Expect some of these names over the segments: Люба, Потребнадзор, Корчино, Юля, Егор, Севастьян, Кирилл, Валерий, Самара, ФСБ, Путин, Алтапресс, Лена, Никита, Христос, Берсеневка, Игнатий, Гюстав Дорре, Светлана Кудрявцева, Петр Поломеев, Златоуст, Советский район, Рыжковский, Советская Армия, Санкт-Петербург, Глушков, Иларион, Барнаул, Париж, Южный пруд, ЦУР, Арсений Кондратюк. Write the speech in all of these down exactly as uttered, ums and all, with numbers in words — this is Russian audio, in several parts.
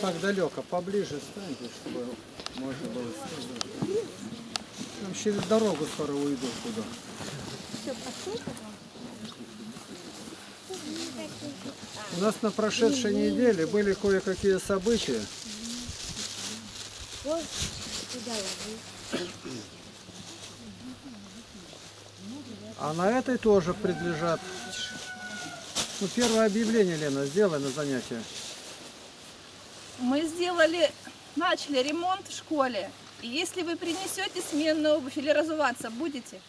так далеко, поближе станьте, чтобы можно было снизу. Там через дорогу скоро уйду туда. У нас на прошедшей неделе были кое-какие события. А на этой тоже предлежат. Ну, первое объявление, Лена, сделай на занятие. Мы сделали, начали ремонт в школе. И если вы принесете сменную обувь или разуваться будете,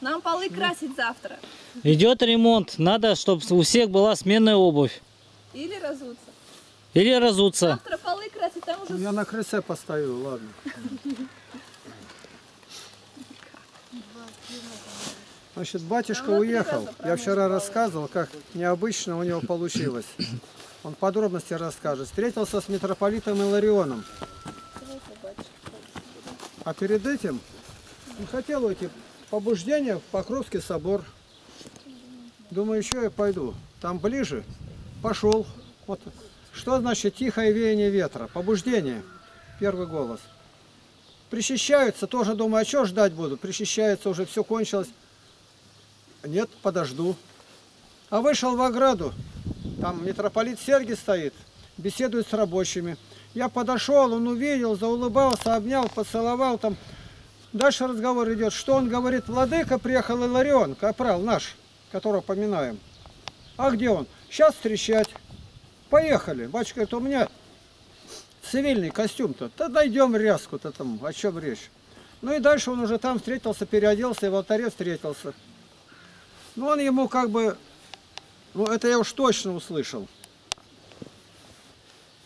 нам полы красить завтра. Идет ремонт. Надо, чтобы у всех была сменная обувь. Или разуться. Или разуться. Завтра полы красить, там уже... Я на крысе поставил, ладно. Значит, батюшка уехал. Я вчера рассказывал, как необычно у него получилось. Он подробности расскажет. Встретился с митрополитом Иларионом. А перед этим он хотел уйти. Побуждение в Покровский собор. Думаю, еще я пойду. Там ближе. Пошел. Вот. Что значит тихое веяние ветра? Побуждение. Первый голос. Причащаются. Тоже думаю, а что ждать буду? Причащаются, уже все кончилось. Нет, подожду. А вышел в ограду. Там митрополит Сергий стоит. Беседует с рабочими. Я подошел, он увидел, заулыбался, обнял, поцеловал. Там. Дальше разговор идет. Что он говорит? Владыка приехал, Иларион, капрал наш, которого поминаем. А где он? Сейчас встречать. Поехали. Батюшка говорит, у меня цивильный костюм-то. Да дойдем рязку-то там, о чем речь. Ну и дальше он уже там встретился, переоделся и в алтаре встретился. Ну, он ему как бы, ну, это я уж точно услышал.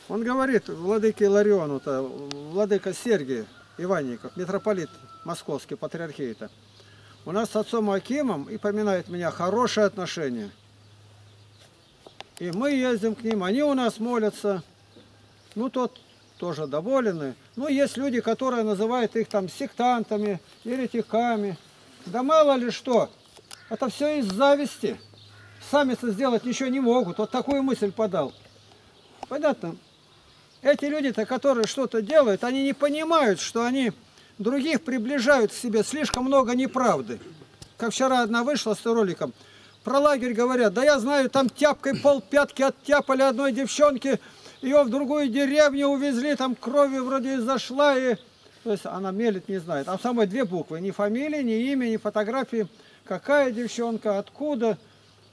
Он говорит владыке Илариону-то, владыка Сергия Иванников, митрополит московский, патриархии-то. У нас с отцом Акимом, и поминает меня, хорошие отношения. И мы ездим к ним, они у нас молятся. Ну, тот тоже доволен. Ну, есть люди, которые называют их там сектантами, еретиками. Да мало ли что. Это все из зависти. Сами-то сделать ничего не могут. Вот такую мысль подал. Понятно? Эти люди-то, которые что-то делают, они не понимают, что они других приближают к себе. Слишком много неправды. Как вчера одна вышла с роликом. Про лагерь говорят. Да я знаю, там тяпкой полпятки оттяпали одной девчонки. Ее в другую деревню увезли. Там кровью вроде изошла. И... То есть она мелит не знает. А самой две буквы. Ни фамилии, ни имя, ни фотографии. Какая девчонка, откуда?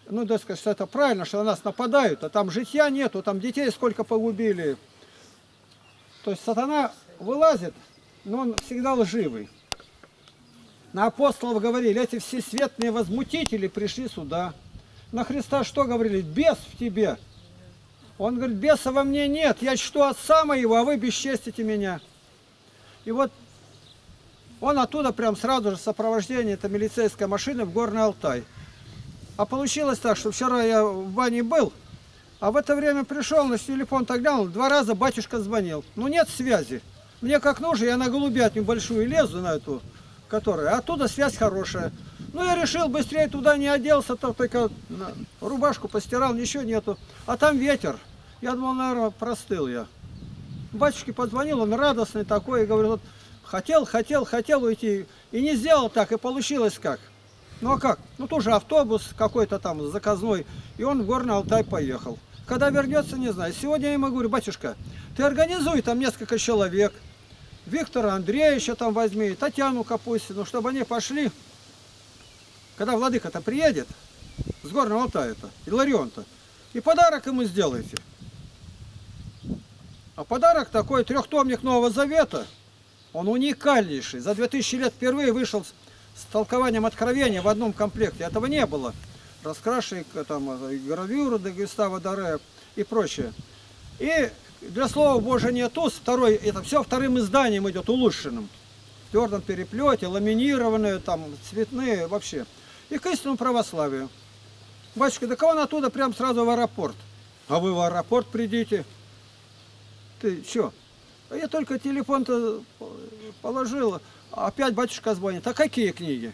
Ну, да сказать, что это правильно, что на нас нападают, а там житья нету, там детей сколько погубили. То есть сатана вылазит, но он всегда лживый. На апостолов говорили, эти всесветные возмутители пришли сюда. На Христа что говорили? Бес в тебе. Он говорит, беса во мне нет, я чту отца моего, а вы бесчестите меня. И вот он оттуда прям сразу же в сопровождении, это милицейская машина, в Горный Алтай. А получилось так, что вчера я в бане был, а в это время пришел, на телефон так глянул, два раза батюшка звонил. Ну нет связи. Мне как нужно, я на голубятню большую лезу, на эту, которая, оттуда связь хорошая. Ну я решил, быстрее туда не оделся, то только рубашку постирал, ничего нету. А там ветер. Я думал, наверное, простыл я. Батюшке позвонил, он радостный такой, и говорит, вот, хотел, хотел, хотел уйти, и не сделал так, и получилось как. Ну а как? Ну тоже автобус какой-то там заказной, и он в Горный Алтай поехал. Когда вернется, не знаю. Сегодня я ему говорю, батюшка, ты организуй там несколько человек, Виктора Андреевича там возьми, Татьяну Капустину, чтобы они пошли, когда владыка-то приедет, с Горного Алтая-то, Иларион-то, и подарок ему сделайте. А подарок такой, трехтомник Нового Завета, он уникальнейший, за две тысячи лет впервые вышел... с толкованием Откровения в одном комплекте. Этого не было. Раскрашивали гравюры Гюстава Дорре и прочее. И для Слова Божия нету, второй, это все вторым изданием идет, улучшенным. В твердом переплете, ламинированные, там, цветные, вообще. И к истинному православию. Батюшка, да кого он оттуда прям сразу в аэропорт? А вы в аэропорт придите. Ты что? Я только телефон-то положила. Опять батюшка звонит. А какие книги?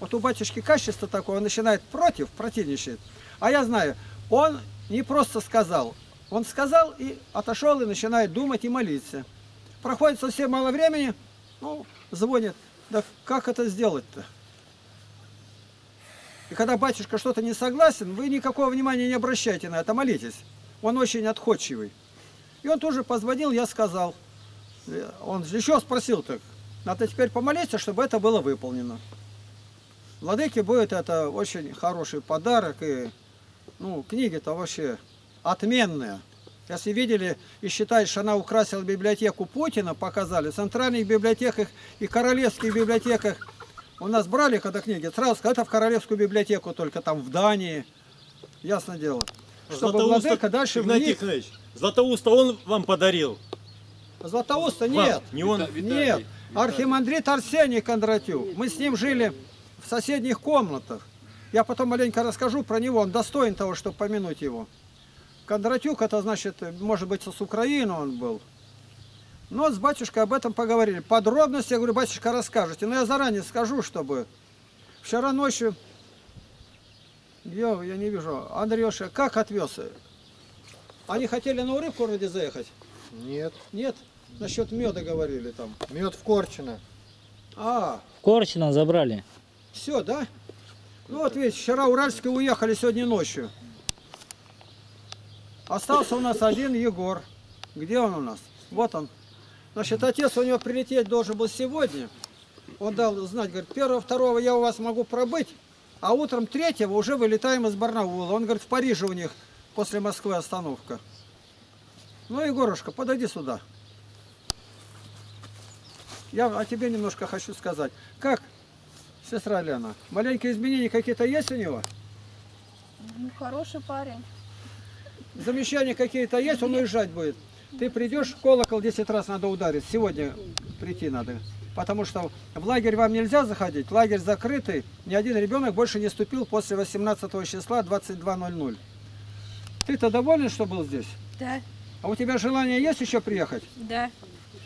Вот у батюшки качество такое, он начинает против, противничает. А я знаю, он не просто сказал, Он сказал и отошел, и начинает думать и молиться. Проходит совсем мало времени, ну, звонит. Да как это сделать-то? И когда батюшка что-то не согласен, вы никакого внимания не обращайте на это, молитесь. Он очень отходчивый. И он тоже позвонил, я сказал. Он еще спросил так. Надо теперь помолиться, чтобы это было выполнено. Владыке будет это очень хороший подарок. И, ну, книги-то вообще отменные. Если видели и считают, что она украсила библиотеку Путина, показали, в центральных библиотеках и королевских библиотеках. У нас брали когда книги, сразу сказали, это в королевскую библиотеку, только там в Дании. Ясно дело. Чтобы Златоуста, владыка дальше Игнатий в них... Златоуста он вам подарил? Златоуста нет. Не он? Виталий, нет. Виталий. Архимандрит Арсений Кондратюк. Мы с ним жили в соседних комнатах. Я потом маленько расскажу про него. Он достоин того, чтобы помянуть его. Кондратюк, это значит, может быть, с Украины он был. Но с батюшкой об этом поговорили. Подробности, я говорю, батюшка, расскажете. Но я заранее скажу, чтобы... Вчера ночью... Я, я не вижу. Андрюша, как отвез? Они хотели на Урыбку вроде заехать? Нет. Нет? Насчет меда говорили там. Мед в Корчино. А. В Корчино забрали. Все, да? Ну вот видите, вчера Уральские уехали сегодня ночью. Остался у нас один Егор. Где он у нас? Вот он. Значит, отец у него прилететь должен был сегодня. Он дал знать, говорит, первого-второго я у вас могу пробыть. А утром третьего уже вылетаем из Барнаула. Он говорит, в Париже у них после Москвы остановка. Ну, Егорушка, подойди сюда. Я о тебе немножко хочу сказать. Как, сестра Лена, маленькие изменения какие-то есть у него? Ну, хороший парень. Замечания какие-то есть, он уезжать будет. Ты придешь, колокол десять раз надо ударить. Сегодня прийти надо. Потому что в лагерь вам нельзя заходить, лагерь закрытый, ни один ребенок больше не ступил после восемнадцатого числа двадцать два ноль ноль. Ты-то доволен, что был здесь? Да. А у тебя желание есть еще приехать? Да.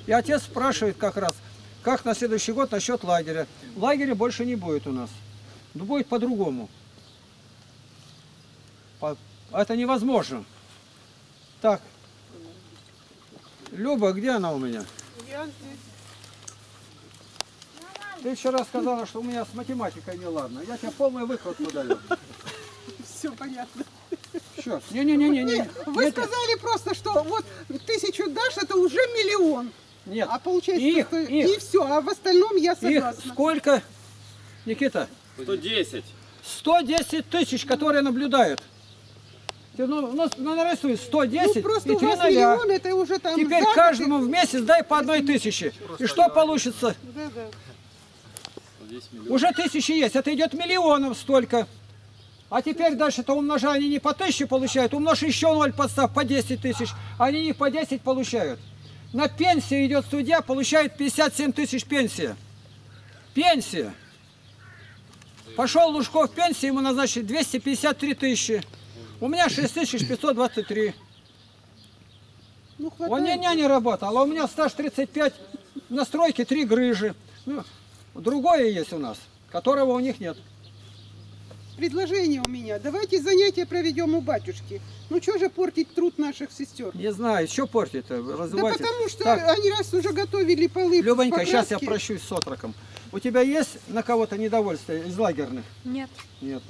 И отец спрашивает как раз, как на следующий год насчет лагеря. Лагеря больше не будет у нас. Но будет по-другому. Это невозможно. Так. Люба, где она у меня? Я здесь. Ты вчера сказала, что у меня с математикой неладно. Я тебе полную выкладку даю. Все понятно. Все. Не-не-не-не. Вы сказали просто, что вот тысячу дашь, это уже миллион. Нет. А получается, их, что... их. И все. А в остальном я согласна. Их сколько, Никита? сто десять. сто десять тысяч, которые наблюдают. Ну, ну, нарисуй сто десять, ну, просто и три ноля. Это уже там теперь заходы. Каждому в месяц дай по одной тысяче. И что получится? Да, да. Уже тысячи есть, это идет миллионов столько. А теперь дальше-то умножай, они не по тысяче получают, умножь еще ноль подстав, по десять тысяч, они не по десять получают. На пенсию идет судья, получает пятьдесят семь тысяч пенсия. Пенсия. Пошел Лужков в пенсию, ему назначили двести пятьдесят три тысячи. У меня шесть тысяч пятьсот двадцать три. Ну, он няня не работал, а у меня стаж тридцать пять, на стройке три грыжи. Ну, другое есть у нас, которого у них нет. Предложение у меня. Давайте занятия проведем у батюшки. Ну что же портить труд наших сестер? Не знаю, что портить? Развивайте. Да потому что так. Они раз уже готовили полы. Любонька, покраски. Сейчас я прощусь с отроком. У тебя есть на кого-то недовольство из лагерных? Нет. Нет.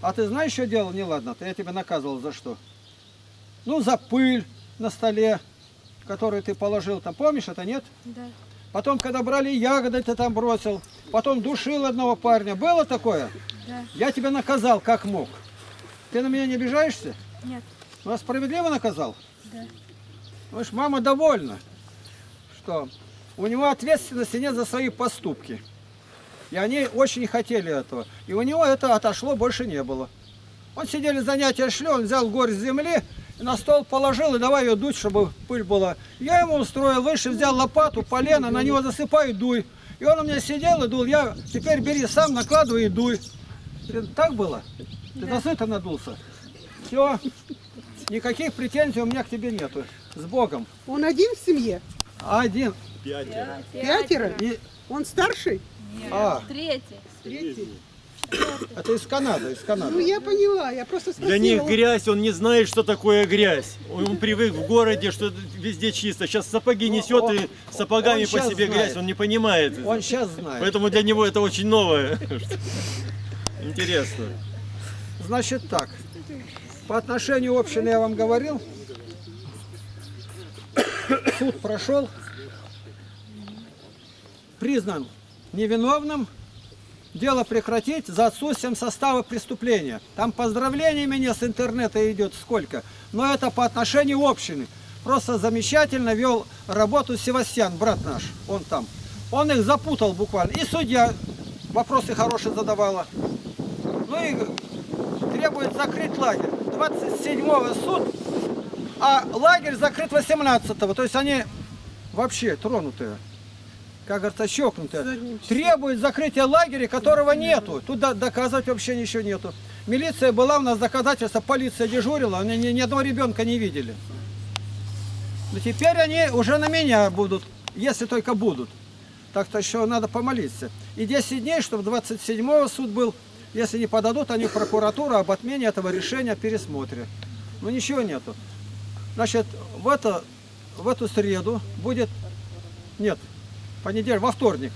А ты знаешь, что делал неладно-то? Я тебя наказывал за что? Ну, за пыль на столе, которую ты положил там. Помнишь это, нет? Да. Потом, когда брали ягоды, ты там бросил. Потом душил одного парня. Было такое? Да. Я тебя наказал, как мог. Ты на меня не обижаешься? Нет. Ну, а справедливо наказал? Да. Слышь, мама довольна, что у него ответственности нет за свои поступки. И они очень хотели этого. И у него это отошло, больше не было. Он сидели, занятия шли, он взял горсть земли, на стол положил и давай ее дуть, чтобы пыль была. Я ему устроил, выше взял лопату, полено, на него засыпаю, дуй. И он у меня сидел и дул, я теперь бери сам, накладывай и дуй. Так было? Ты до сыта надулся? Все. Никаких претензий у меня к тебе нету. С Богом. Он один в семье? Один. Пятеро. Пятеро? И... Он старший? Нет. А. Третий. Третий. Это из Канады, из Канады. Ну я поняла, я просто спросила. Для них грязь, он не знает, что такое грязь. Он, он привык в городе, что везде чисто. Сейчас сапоги несет он, и сапогами по себе знает. Грязь, он не понимает. Он сейчас знает. Поэтому для него это очень новое. Интересно. Значит так, по отношению общины я вам говорил, суд прошел, признан невиновным, дело прекратить за отсутствием состава преступления. Там поздравление меня с интернета идет сколько, но это по отношению общины. Просто замечательно вел работу Севастьян, брат наш, он там. Он их запутал буквально, и судья вопросы хорошие задавала. Ну и требует закрыть лагерь. двадцать седьмого суд, а лагерь закрыт восемнадцатого. То есть они вообще тронутые, как говорится, щекнутые. Требует закрытия лагеря, которого нету. Тут доказывать вообще ничего нету. Милиция была, у нас доказательства, полиция дежурила, они ни, ни одного ребенка не видели. Но теперь они уже на меня будут, если только будут. Так что еще надо помолиться. И десять дней, чтобы двадцать седьмого суд был. Если не подадут, они в прокуратуру об отмене этого решения о пересмотре. Но ничего нету. Значит, в, это, в эту среду будет... Нет, понедельник, во вторник.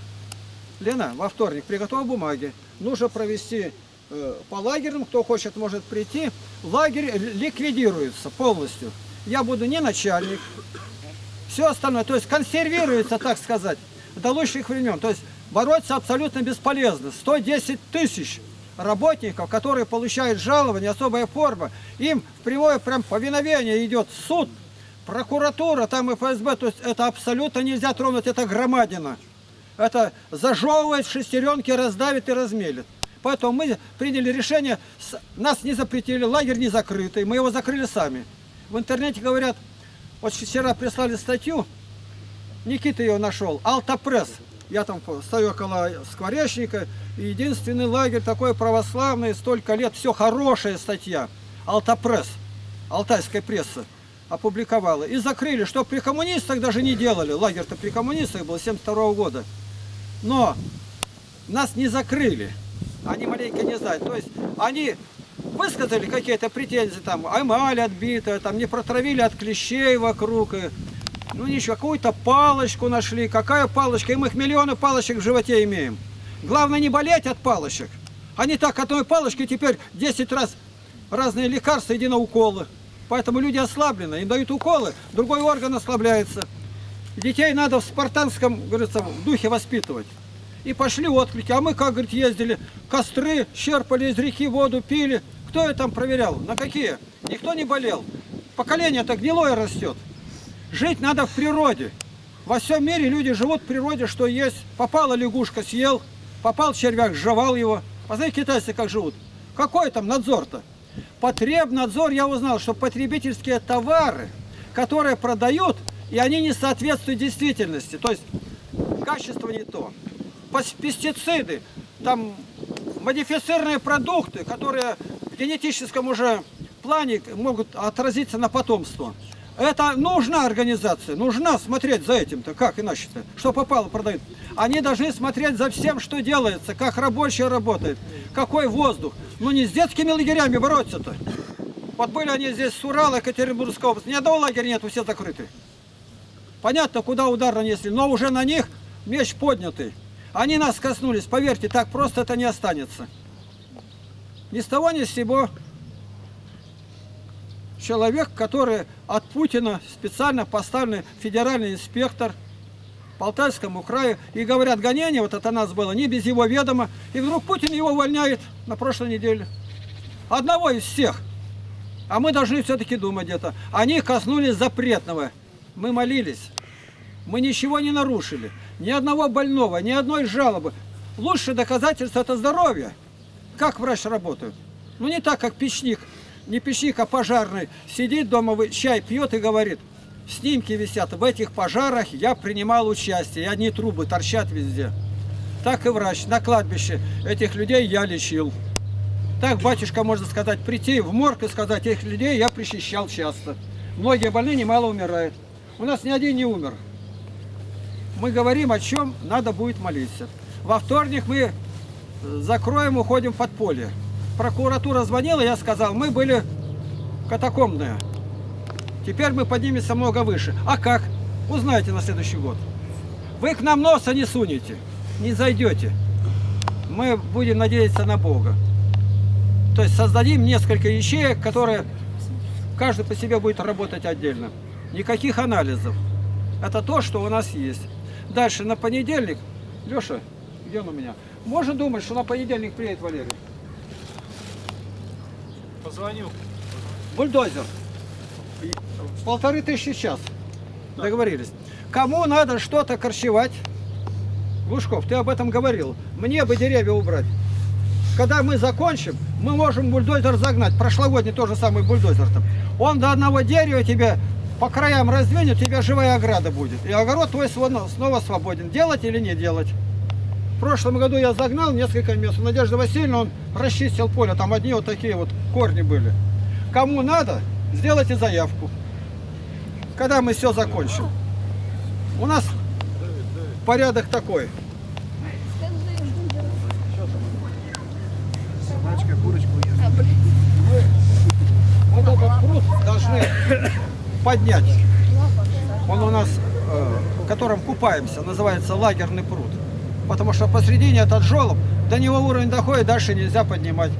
Лена, во вторник, приготовь бумаги. Нужно провести э, по лагерям. Кто хочет, может прийти. Лагерь ликвидируется полностью. Я буду не начальник. Все остальное. То есть консервируется, так сказать, до лучших времен. То есть бороться абсолютно бесполезно. сто десять тысяч. Работников, которые получают жалование, особая форма, им в прямое прям повиновение идет суд, прокуратура, там и ФСБ, то есть это абсолютно нельзя тронуть, это громадина. Это зажевывает шестеренки, раздавит и размелит. Поэтому мы приняли решение, нас не запретили, лагерь не закрытый, мы его закрыли сами. В интернете говорят, вот вчера прислали статью, Никита ее нашел, «Алтапресс». Я там стою около Скворечника, единственный лагерь такой православный, столько лет, все хорошая статья. «Алтапресс», алтайская пресса опубликовала. И закрыли, что при коммунистах даже не делали. Лагерь-то при коммунистах был, семьдесят второго года. Но нас не закрыли, они маленько не знают. То есть они высказали какие-то претензии, там, эмаль отбитая, там, не протравили от клещей вокруг. И... Ну ничего, какую-то палочку нашли. Какая палочка? И мы их миллионы палочек в животе имеем. Главное не болеть от палочек. Они так одной палочки теперь десять раз разные лекарства, иди на уколы. Поэтому люди ослаблены, им дают уколы, другой орган ослабляется. Детей надо в спартанском, говорится, в духе воспитывать. И пошли отклики. А мы, как, говорит, ездили, костры черпали из реки, воду пили. Кто ее там проверял? На какие? Никто не болел. Поколение-то гнилое растет. Жить надо в природе. Во всем мире люди живут в природе, что есть. Попала лягушка, съел. Попал червяк, жевал его. Посмотрите, китайцы как живут. Какой там надзор-то? Потребнадзор, я узнал, что потребительские товары, которые продают, и они не соответствуют действительности. То есть качество не то. Пестициды, там модифицированные продукты, которые в генетическом уже плане могут отразиться на потомство. Это нужна организация, нужно смотреть за этим-то, как иначе-то, что попало продают. Они должны смотреть за всем, что делается, как рабочие работают, какой воздух. Ну не с детскими лагерями бороться-то. Вот были они здесь с Урала, Екатеринбургской области, ни одного лагеря нет, все закрыты. Понятно, куда удар нанесли, но уже на них меч поднятый. Они нас коснулись, поверьте, так просто это не останется. Ни с того, ни с сего. Человек, который от Путина специально поставлен федеральный инспектор по Алтайскому краю. И говорят, гонение вот это нас было не без его ведома. И вдруг Путин его увольняет на прошлой неделе. Одного из всех. А мы должны все-таки думать где-то. Они коснулись запретного. Мы молились. Мы ничего не нарушили. Ни одного больного, ни одной жалобы. Лучшее доказательство – это здоровье. Как врач работает. Ну не так, как печник. Не печник, а пожарный сидит дома, чай пьет и говорит, снимки висят, в этих пожарах я принимал участие, и одни трубы торчат везде. Так и врач, на кладбище этих людей я лечил. Так батюшка, можно сказать, прийти в морг и сказать, этих людей я причащал часто. Многие больные немало умирают. У нас ни один не умер. Мы говорим, о чем надо будет молиться. Во вторник мы закроем, уходим в подполье. Прокуратура звонила, я сказал, мы были катакомбные. Теперь мы поднимемся много выше. А как? Узнаете на следующий год. Вы к нам носа не сунете, не зайдете. Мы будем надеяться на Бога. То есть создадим несколько ячеек, которые каждый по себе будет работать отдельно. Никаких анализов. Это то, что у нас есть. Дальше на понедельник. Леша, где он у меня? Можно думать, что на понедельник приедет Валерий? Позвонил. Бульдозер. Полторы тысячи в час. Да. Договорились. Кому надо что-то корчевать? Глушков, ты об этом говорил. Мне бы деревья убрать. Когда мы закончим, мы можем бульдозер загнать. Прошлогодний тоже самый бульдозер там. Он до одного дерева тебе по краям раздвинет, у тебя живая ограда будет. И огород твой снова свободен. Делать или не делать? В прошлом году я загнал несколько мест. У Надежды Васильевны он расчистил поле. Там одни вот такие вот корни были. Кому надо, сделайте заявку. Когда мы все закончим. У нас порядок такой. Собачка курочку ест. Мы вот этот пруд должны поднять. Он у нас, э, в котором купаемся, называется лагерный пруд. Потому что посредине этот жёлоб, до него уровень доходит, дальше нельзя поднимать.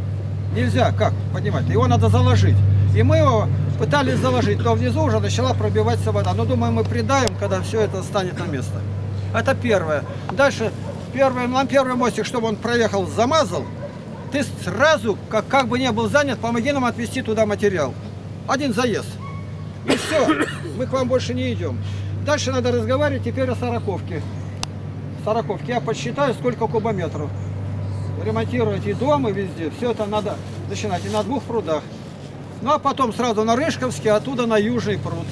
Нельзя, как поднимать? Его надо заложить. И мы его пытались заложить, но внизу уже начала пробиваться вода. Но думаю, мы придаем, когда все это станет на место. Это первое. Дальше первый, нам первый мостик, чтобы он проехал, замазал. Ты сразу, как, как бы не был занят, помоги нам отвезти туда материал. Один заезд. И все, мы к вам больше не идем. Дальше надо разговаривать теперь о сороковке. Сороковке. Я подсчитаю, сколько кубометров. Ремонтировать и дом, и везде. Все это надо начинать. И на двух прудах. Ну а потом сразу на Рыжковский, оттуда на Южный пруд.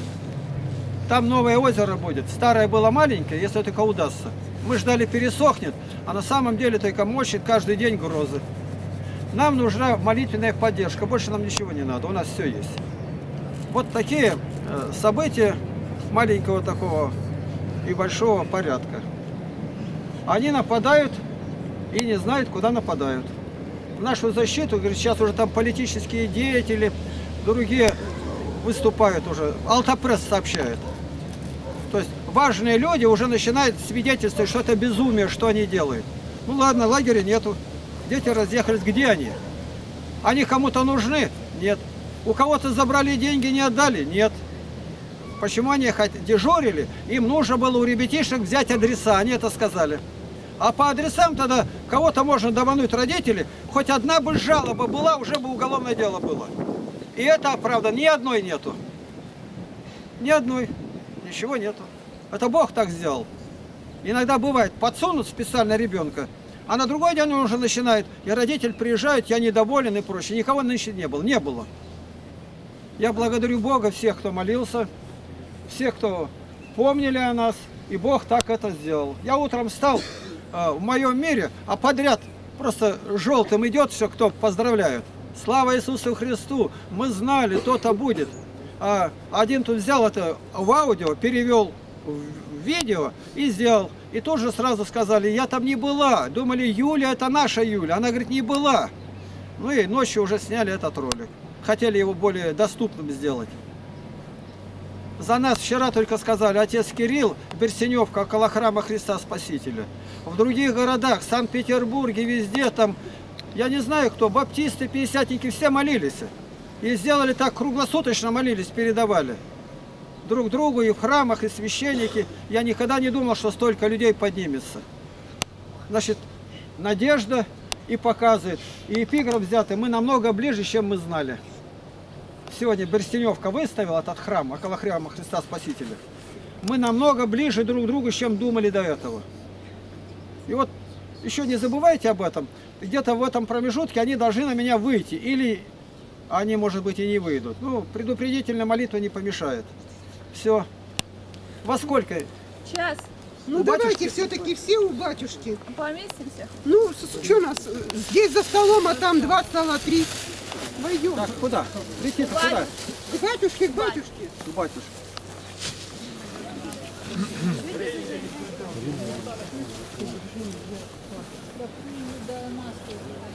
Там новое озеро будет. Старое было маленькое, если только удастся. Мы ждали, пересохнет, а на самом деле только мочит каждый день грозы. Нам нужна молитвенная поддержка. Больше нам ничего не надо. У нас все есть. Вот такие события маленького такого и большого порядка. Они нападают и не знают, куда нападают. В нашу защиту, говорит, сейчас уже там политические деятели, другие выступают уже. Алтапресс сообщает. То есть важные люди уже начинают свидетельствовать, что это безумие, что они делают. Ну ладно, лагеря нету. Дети разъехались. Где они? Они кому-то нужны? Нет. У кого-то забрали деньги, не отдали? Нет. Почему они дежурили? Им нужно было у ребятишек взять адреса. Они это сказали. А по адресам тогда кого-то можно домануть родители. Хоть одна бы жалоба была, уже бы уголовное дело было. И это, правда, ни одной нету. Ни одной. Ничего нету. Это Бог так сделал. Иногда бывает, подсунут специально ребенка. А на другой день он уже начинает, и родитель приезжает, я недоволен и прочее. Никого нынче не было. Не было. Я благодарю Бога всех, кто молился, всех, кто помнили о нас, и Бог так это сделал. Я утром встал э, в моем мире, а подряд просто желтым идет все, кто поздравляет. Слава Иисусу Христу! Мы знали, то-то будет. А один тут взял это в аудио, перевел в видео и сделал. И тут же сразу сказали, я там не была. Думали, Юля, это наша Юля. Она говорит, не была. Ну и ночью уже сняли этот ролик. Хотели его более доступным сделать. За нас вчера только сказали, отец Кирилл, Берсеневка, около Храма Христа Спасителя. В других городах, Санкт-Петербурге, везде там, я не знаю кто, баптисты, пятидесятники, все молились. И сделали так, круглосуточно молились, передавали друг другу, и в храмах, и священники. Я никогда не думал, что столько людей поднимется. Значит, надежда и показывает. И эпиграф взятый. Мы намного ближе, чем мы знали. Сегодня Берстеневка выставила этот храм, около храма Христа Спасителя. Мы намного ближе друг к другу, чем думали до этого. И вот еще не забывайте об этом. Где-то в этом промежутке они должны на меня выйти. Или они, может быть, и не выйдут. Ну, предупредительная молитва не помешает. Все. Во сколько? Час. Ну давайте все-таки все у батюшки. Поместимся? Ну, что у нас? Здесь за столом, а там два стола, три. Пойдем. Так, куда? Прийти-то куда? К батюшке, к батюшке. К батюшке. да, да, маску.